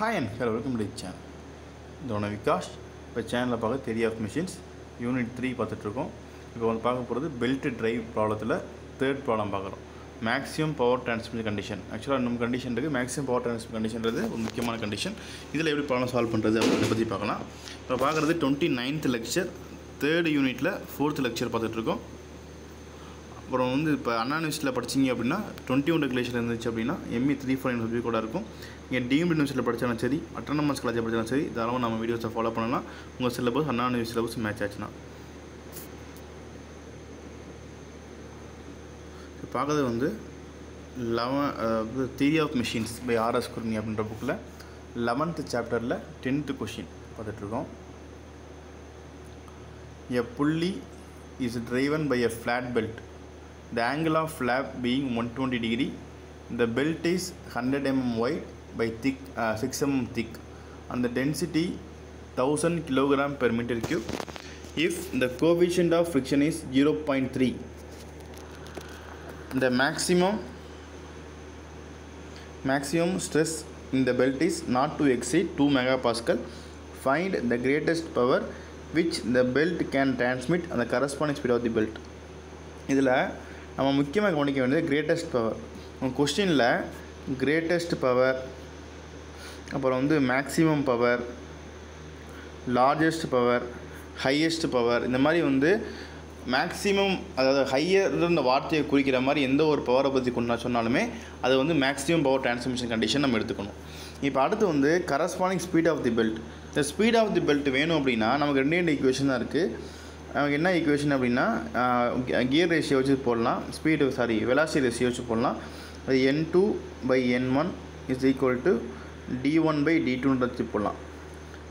Hi and hello, welcome to this channel. Dhronavikaash, the channel of theory of machines, unit 3. Now we will talk about the belt drive problem, third problem. Maximum power transmission condition. Actually, we condition maximum power transmission condition is a important condition. This is how we solve this problem. Now we will see the 29th lecture, 3rd unit, 4th lecture. If you study 21 regulation ME349 subject, you deemed university, autonomous class, you can follow up your syllabus and anonymous syllabus match. Theory of Machines by RS Kurmi book, 11th chapter, 10th question. A pulley is driven by a flat belt. The angle of flap being 120 degree, the belt is 100 mm wide by 6 mm thick and the density 1000 kg per meter cube. If the coefficient of friction is 0.3, the maximum stress in the belt is not to exceed 2 MPa. Find the greatest power which the belt can transmit and the corresponding speed of the belt. This is the greatest power. The question is greatest power, maximum power, largest power, highest power. This is the maximum, higher than the water. If you have power, that is the maximum power transmission condition. Now, the corresponding speed of the belt. The speed of the belt is equation. என்ன equation அப்படினா gear ratio வச்சு போடலாம் speed sorry velocity ratio வச்சு போடலாம் அது n2/n1 = d1/d2 ன்னு போடலாம்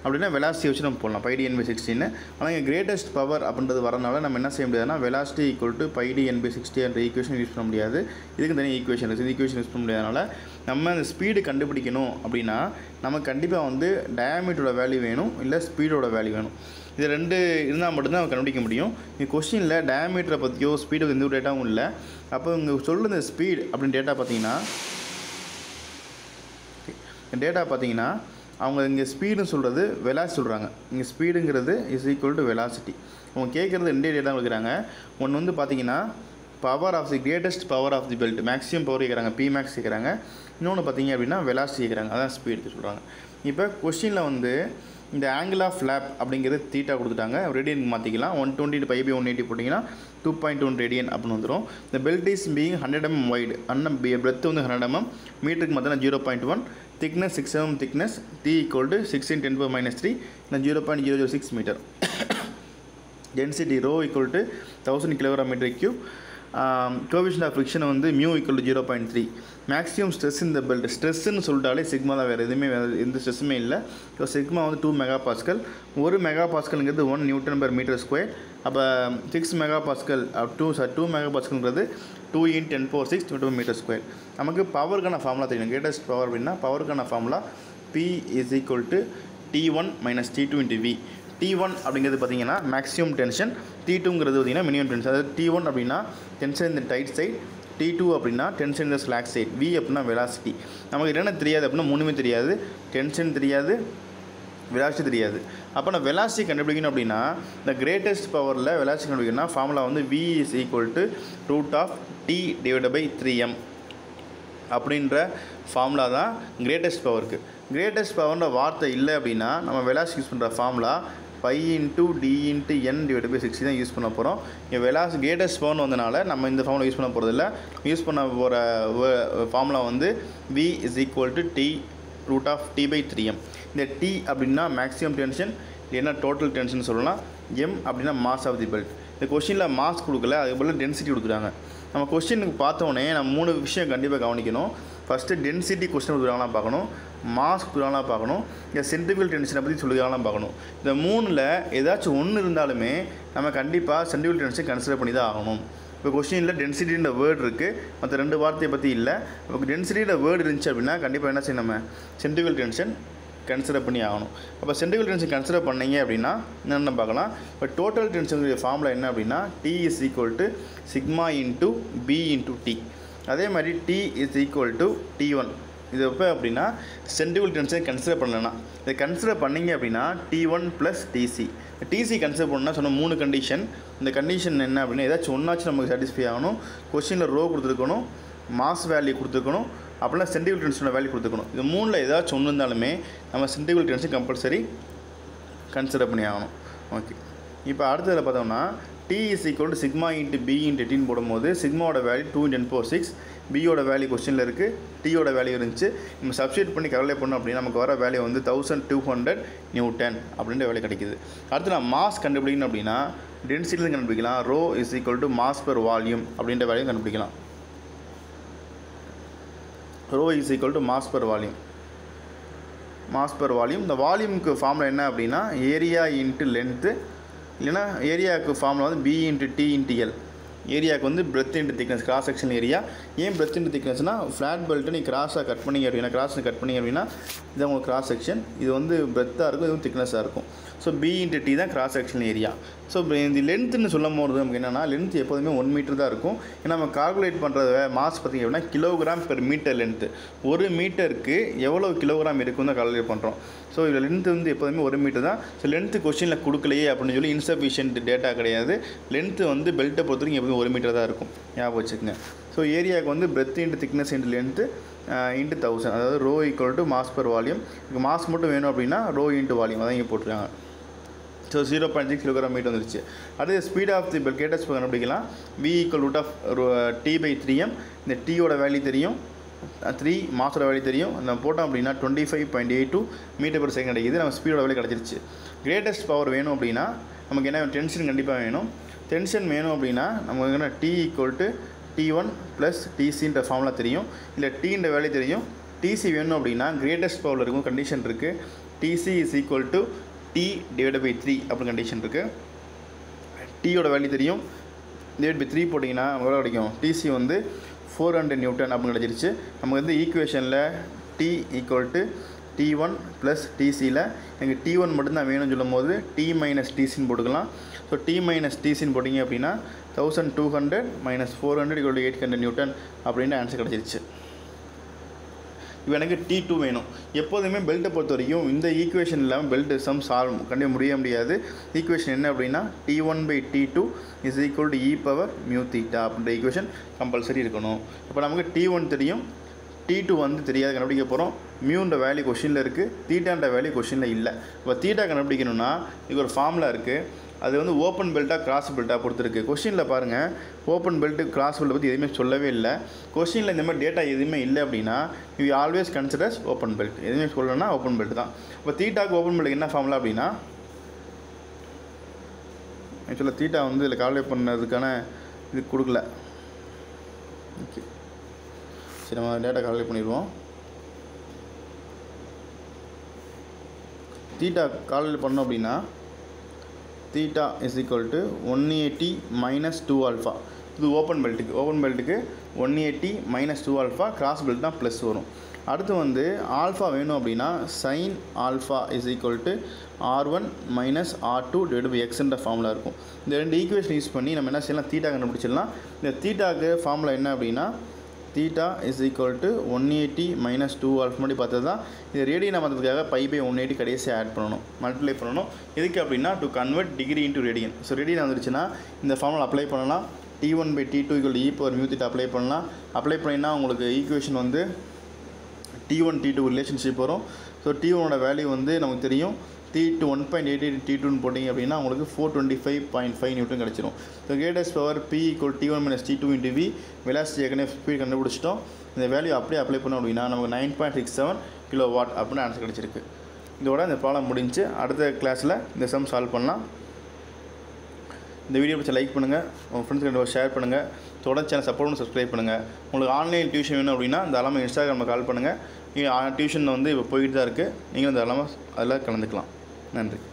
அப்படினா velocity வச்சு நம்ம போடலாம் πdn/16 ஆனா இங்க greatest power அப்படின்றது வரனால நம்ம என்ன செய்ய முடியாதுனா velocity = πdn/60 என்ற ஈக்குவேஷன் யூஸ் பண்ண முடியாது இதுக்கு தனியா ஈக்குவேஷன் இருக்கு இந்த ஈக்குவேஷன் யூஸ் பண்ண முடியாதனால நம்ம அந்த ஸ்பீட் கண்டுபிடிக்கணும் அப்படினா நமக்கு கண்டிப்பா diameterோட வேல்யூ வேணும் இல்ல ஸ்பீடோட வேல்யூ வேணும் There are two things. The question is diameter and speed of the data. If you the speed of the data, the speed is velocity. The speed is equal to velocity. If you have the data, the power of the greatest power of the belt, maximum power, Pmax, velocity, that's speed. Now, the question is இந்த angle of flap அப்படிங்கிறது θ கொடுத்துட்டாங்க radian மாத்திக்கலாம் 120 π/180 போடிங்கனா 2.1 radian அப்படி வந்துரும் the belt is being 100 mm wide and breadth 100 mm மீட்டருக்கு மத்தனா 0.1 thickness 6 mm thickness t = 6 × 10⁻³ and 0.006 meter density rho = 1000 kg m3 coefficient of friction mu equal to 0.3 maximum stress in the belt stress nu solltaale sigma da vera edume indha stress me illa so sigma 2 megapascal 1 megapascal engiradhu 1 newton per meter square appo 6 megapascal up to 2 megapascal engiradhu 2 × 10⁶ meter square namakku power kana formula theriyum greatest power appadina power kana formula p is equal to t1 - t2 × v T1 அப்படிங்கிறது பாத்தீங்கன்னா maximum tension T2ங்கிறது பாத்தீங்கன்னா minimum tension அதாவது T1 அப்படினா tension in the tight side T2 அப்படினா tension in the slack side V அப்படினா velocity நமக்கு என்ன தெரியாது அப்படினா மூணுமே தெரியாது tension தெரியாது velocity தெரியாது அப்ப நான் velocity கண்டுபிடிக்கணும் அப்படினா the greatest powerல velocity கண்டுபிடிக்கணும்னா formula V is equal to √T/3m அப்படிங்கற ஃபார்முலா தான் greatest power க்கு greatest power ன்ற வார்த்தை இல்ல அப்படினா நம்ம velocity யூஸ் பண்ற ஃபார்முலா π × d × n/60 தான் யூஸ் பண்ண போறோம். இந்த velocity greatest power வந்தனால நம்ம இந்த ஃபார்முலா யூஸ் பண்ண போறது இல்ல. யூஸ் பண்ண போற ஃபார்முலா v = T√T/3m. இந்த T அப்படினா maximum tension இல்லனா total tension சொல்லலாம். m அப்படினா mass of the belt. இந்த क्वेश्चनல mass கொடுக்கல, அதுக்கு பதிலா density கொடுத்துட்டாங்க. நம்ம क्वेश्चनக்கு பார்த்தோனே நம்ம மூணு விஷயம் கண்டிப்பா கவனிக்கணும். First density question கொடுத்துட்டாங்கலாம் பார்க்கணும். Mass குறானா பார்க்கணும் இந்த centrifugal tension பத்தி சொல்லுறானா பார்க்கணும் இந்த மூணுல ஏதாச்சும் ஒன்னு இருந்தாலுமே நம்ம கண்டிப்பா centrifugal tension கன்சிடர் பண்ணி தான் ஆகணும் இப்போ क्वेश्चनல density ன்ற வேர்ட் இருக்கு மத்த ரெண்டு வார்த்தை பத்தி இல்ல அப்ப density ன்ற வேர்ட் இருந்துச்சு அப்படினா கண்டிப்பா என்ன செய்யணும் நம்ம centrifugal tension கன்சிடர் பண்ணி ஆகணும் அப்ப centrifugal tension கன்சிடர் பண்ணீங்க அப்படினா என்ன பார்க்கலாம் இப்போ total tension உடைய ஃபார்முலா என்ன அப்படினா T = sigma × b × T அதே மாதிரி T = T1 இது எப்போ அப்படின்னா சென்ட்ரிபியூட்டல் டென்ஷனை கன்சிடர் பண்ணலாம். இதை கன்சிடர் பண்ணிங்க அப்படின்னா T1 + Tc. டிசி கன்சிடர் பண்ணால் சொன்ன மூணு கண்டிஷன். இந்த கண்டிஷன் என்ன அப்படின்னா ஏதாச்சும் ஒன்றாச்சும் நமக்கு சாட்டிஸ்ஃபை ஆகணும். கொஸ்டினில் ரோ கொடுத்துருக்கணும், மாஸ் வேல்யூ கொடுத்துருக்கணும், அப்படின்னா சென்ட்ரிபியூட்டல் டென்ஷனோட வேல்யூ கொடுத்துருக்கணும். இது மூணில் ஏதாச்சும் ஒன்று இருந்தாலுமே நம்ம சென்ட்ரிபியூட்டல் டென்ஷன் கம்பல்சரி கன்சிடர் பண்ணி ஆகணும். ஓகே, இப்போ அடுத்ததில் பார்த்தோம்னா T = σ × B × Tன்னு போடும்போது சிக்மாவோட வேல்யூ 2×10⁶, பியோட வேல்யூ கொஸ்டினில் இருக்குது, டியோட வேல்யூ இருந்துச்சு. நம்ம சப்ஸ்டியூட் பண்ணி கால்குலேட் பண்ணோம் அப்படின்னா நமக்கு வர வேல்யூ வந்து 1200 நியூட்டன் அப்படின்ற வேல்யூ கிடைக்குது. அடுத்து நான் மாஸ் கண்டுபிடிக்கணும் அப்படின்னா டென்சிட்டியில் கண்டுபிடிக்கலாம். ρ = மாஸ் பெர் வால்யூம் அப்படின்ற வேல்யூ கண்டுபிடிக்கலாம். ρ = மாஸ் பெர் வால்யூம். இந்த வால்யூமுக்கு ஃபார்முலா என்ன அப்படின்னா ஏரியா × லென்த்து, இல்லைனா ஏரியாவுக்கு ஃபார்முலா வந்து B × T × L. ஏரியாவுக்கு வந்து breadth × thickness, cross section area. ஏன் breadth × thicknessனால் ஃப்ளாட் பெல்ட்டு நீ கிராஸாக கட் பண்ணிங்க அப்படின்னா, கிராஸில் கட் பண்ணிங்க அப்படின்னா இது உங்களுக்கு கிராஸ் செக்ஷன், இது வந்து breadth-ஆக இருக்கும், இதுவும் திக்னஸாக இருக்கும். ஸோ B × T தான் கிராஸ் செக்ஷன் ஏரியா. ஸோ இந்த லென்த்துன்னு சொல்லும் போது நமக்கு என்னென்னா லென்த் எப்போதுமே 1 மீட்டர் தான் இருக்கும். ஏன்னா நம்ம கால்குலேட் பண்ணுறது மாஸ் பார்த்திங்க அப்படின்னா kg/m லென்த்து. 1 மீட்டருக்கு எவ்வளோ கிலோகிராம் இருக்குன்னு தான் கால்குலேட் பண்ணுறோம். ஸோ இதில் லென்த்து வந்து எப்போதுமே 1 மீட்டர் தான். ஸோ லென்த்து கொஸ்டினில் கொடுக்கலையே அப்படின்னு சொல்லி இன்சஃபிஷியன்ட் டேட்டா கிடையாது. லென்த்து வந்து பெல்ட்டை பொறுத்த வரைக்கும் எப்போதும் 1 மீட்டர் தான் இருக்கும், ஞாபகம் வச்சுக்கோங்க. ஸோ ஏரியாவுக்கு வந்து breadth × thickness × length × 1000, அதாவது ρ = மாஸ் பெர் வால்யூம். இப்போ மாஸ் மட்டும் வேணும் அப்படின்னா ρ × வால்யூம் அதான் இங்கே போட்டுருக்காங்க. ஸோ 0.6 kg/m வந்துருச்சு. அடுத்து ஸ்பீட் ஆஃப் தி பெல் கேட்டஸ் கண்டுபிடிக்கலாம். V = √T/3m. இந்த டீயோட வேல்யூ தெரியும், 3 மாஸோட வேல்யூ தெரியும். நம்ம போட்டோம் அப்படின்னா 25.82 m/s கிடைக்கிது. நம்ம ஸ்பீடோட வேல்யூ கிடச்சிருச்சு. கிரேட்டஸ்ட் பவர் வேணும் அப்படின்னா நமக்கு என்ன, டென்ஷன் கண்டிப்பாக வேணும். டென்ஷன் வேணும் அப்படின்னா நமக்கு என்ன, T = T1 + Tcன்ற ஃபார்முலா தெரியும், இல்லை டீன்ற வேல்யூ தெரியும். டிசி வேணும் அப்படின்னா கிரேட்டஸ்ட் பவரில் இருக்கும் கண்டிஷன் இருக்குது. Tc = T/3 அப்படின்னு கண்டிஷன் இருக்குது. டீயோட வேல்யூ தெரியும், டிவைட் பை 3 போட்டிங்கன்னா எவ்வளோ கிடைக்கும், டிசி வந்து 400 நியூட்டன் அப்படின்னு கிடச்சிருச்சு. நமக்கு வந்து ஈக்குவேஷனில் T = T1 + Tcயில் எனக்கு T1 மட்டும்தான் வேணும்னு சொல்லும் போது T - Tcன்னு போட்டுக்கலாம். ஸோ T - Tcன்னு போட்டிங்க அப்படின்னா 1200 - 400 = 800 நியூட்டன் அப்படின்ற ஆன்சர் கிடச்சிருச்சு. இப்போ எனக்கு T2 வேணும். எப்போதுமே பெல்ட்டை பொறுத்த வரைக்கும் இந்த ஈக்குவேஷன் இல்லாமல் பெல்ட் சம் சால்வ் கண்டிப்பாக முடியாது. ஈக்குவேஷன் என்ன அப்படின்னா T1 / T2 = e⁵ அப்படின்ற ஈக்குவேஷன் கம்பல்சரி இருக்கணும். இப்போ நமக்கு T1 தெரியும், T2 வந்து தெரியாது, கண்டுபிடிக்க போகிறோம். மியூன்ற வேல்யூ கொஷினில் இருக்குது, தீட்டான்ற வேல்யூ கொஷினில் இல்லை. இப்போ தீட்டா கண்டுபிடிக்கணும்னா இது ஒரு ஃபார்முலா இருக்குது. அது வந்து ஓப்பன் பெல்ட்டாக கிராஸ் பெல்ட்டாக பொறுத்திருக்கு. கொஷினில் பாருங்கள், ஓப்பன் பெல்ட்டு கிராஸ் பெல்ட்டை பற்றி எதுவுமே சொல்லவே இல்லை. கொஷினில் இந்த மாதிரி டேட்டா எதுவுமே இல்லை அப்படின்னா you always considers open belt. எதுவுமே சொல்லணும்னா ஓப்பன் பெல்ட் தான். இப்போ தீட்டாவுக்கு ஓப்பன் பெல்ட்டுக்கு என்ன ஃபார்முலா அப்படின்னா, ஆக்சுவலாக தீட்டா வந்து இதில் கால்குலேட் பண்ணுறதுக்கான இது கொடுக்கல. ஓகே, சரி நம்ம டேட்டா கால்குலேட் பண்ணிடுவோம். தீட்டா கால்குலேட் பண்ணோம் அப்படின்னா θ = 180 - 2α. இது ஓப்பன் பெல்ட்டுக்கு 180 - 2α, கிராஸ் பெல்ட் தான் ப்ளஸ் வரும். அடுத்து வந்து ஆல்ஃபா வேணும் அப்படின்னா sin α = R1 - R2/xன்ற ஃபார்முலா இருக்கும். இந்த ரெண்டு ஈக்குவேஷன் யூஸ் பண்ணி நம்ம என்ன செய்யலாம், தீட்டா கண்டுபிடிச்சிடலாம். இந்த தீட்டாவுக்கு ஃபார்முலா என்ன அப்படின்னா θ = 180 - 2α. முன்னாடி பார்த்தது தான். இது ரேடியனை மாற்றுறதுக்காக π/180 கடைசியாக ஆட் பண்ணணும், மல்டிப்ளை பண்ணணும். எதுக்கு அப்படின்னா to convert degree into radian. So radian வந்துருச்சுன்னா இந்த ஃபார்முலா அப்ளை பண்ணலாம். T1 / T2 = e⁵ அப்ளை பண்ணலாம். அப்ளை பண்ணிங்கன்னா உங்களுக்கு ஈக்குவேஷன் வந்து T1 T2 ரிலேஷன்ஷிப் வரும். ஸோ T1ஓட வேல்யூ வந்து நமக்கு தெரியும். T1.88 T2ன்னு போட்டிங்க அப்படின்னா உங்களுக்கு 425.5 நியூட்டன் கிடச்சிரும். So greatest power P = T1 - T2 × V. Velocity ஏற்கனவே ஸ்பீட் கண்டுபிடிச்சிட்டோம். இந்த வேல்யூ அப்படியே அப்ளை பண்ணோம் அப்படின்னா நமக்கு 9.67 kW அப்படின்னு ஆன்சர் கிடச்சிருக்கு. இதோட இந்த ப்ராப்ளம் முடிஞ்சு. அடுத்த கிளாஸில் இந்த சம் சால்வ் பண்ணலாம். இந்த வீடியோ பிடிச்ச லைக் பண்ணுங்கள், உங்கள் ஃப்ரெண்ட்ஸ்க்கு ஷேர் பண்ணுங்கள், தொடர்ந்து சேனல் சப்போர்ட் பண்ணி சப்ஸ்கிரைப் பண்ணுங்கள். உங்களுக்கு ஆன்லைன் டியூஷன் வேணும் அப்படின்னா தாராளமாக இன்ஸ்டாகிராமில் கால் பண்ணுங்கள். டியூஷன் வந்து இப்போ போயிட்டு தான் இருக்குது, நீங்கள் தாராளமாக அதெல்லாம் கலந்துக்கலாம். நன்றி.